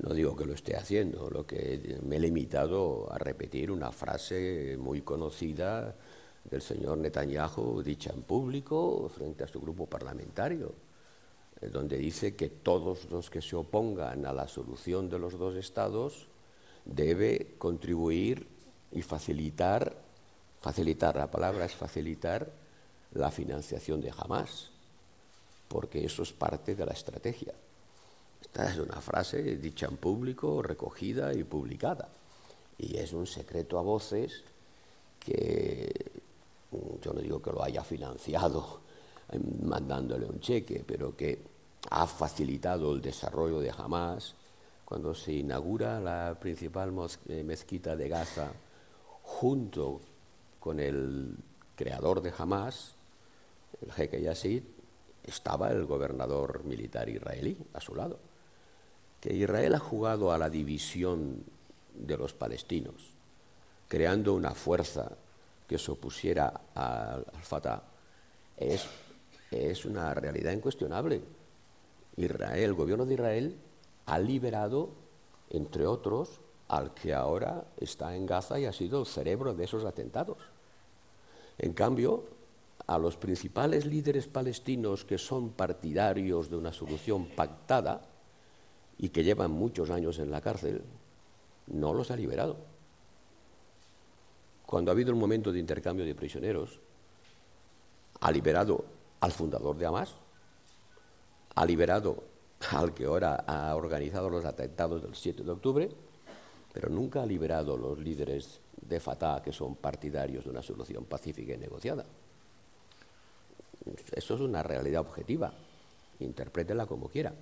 No digo que lo esté haciendo, lo que me he limitado a repetir una frase muy conocida del señor Netanyahu, dicha en público frente a su grupo parlamentario, donde dice que todos los que se opongan a la solución de los dos estados debe contribuir y facilitar, la palabra es facilitar, la financiación de Hamás, porque eso es parte de la estrategia. Esta es una frase dicha en público, recogida y publicada, y es un secreto a voces que yo no digo que lo haya financiado mandándole un cheque, pero que ha facilitado el desarrollo de Hamás. Cuando se inaugura la principal mezquita de Gaza, junto con el creador de Hamás, el jeque Yasín, estaba el gobernador militar israelí a su lado. Que Israel ha jugado a la división de los palestinos, creando una fuerza que se opusiera al Fatah, es una realidad incuestionable. Israel, el gobierno de Israel ha liberado, entre otros, al que ahora está en Gaza y ha sido el cerebro de esos atentados. En cambio, a los principales líderes palestinos que son partidarios de una solución pactada y que llevan muchos años en la cárcel, no los ha liberado. Cuando ha habido un momento de intercambio de prisioneros, ha liberado al fundador de Hamás, ha liberado al que ahora ha organizado los atentados del 7 de octubre, pero nunca ha liberado a los líderes de Fatah, que son partidarios de una solución pacífica y negociada. Eso es una realidad objetiva, interprétela como quiera.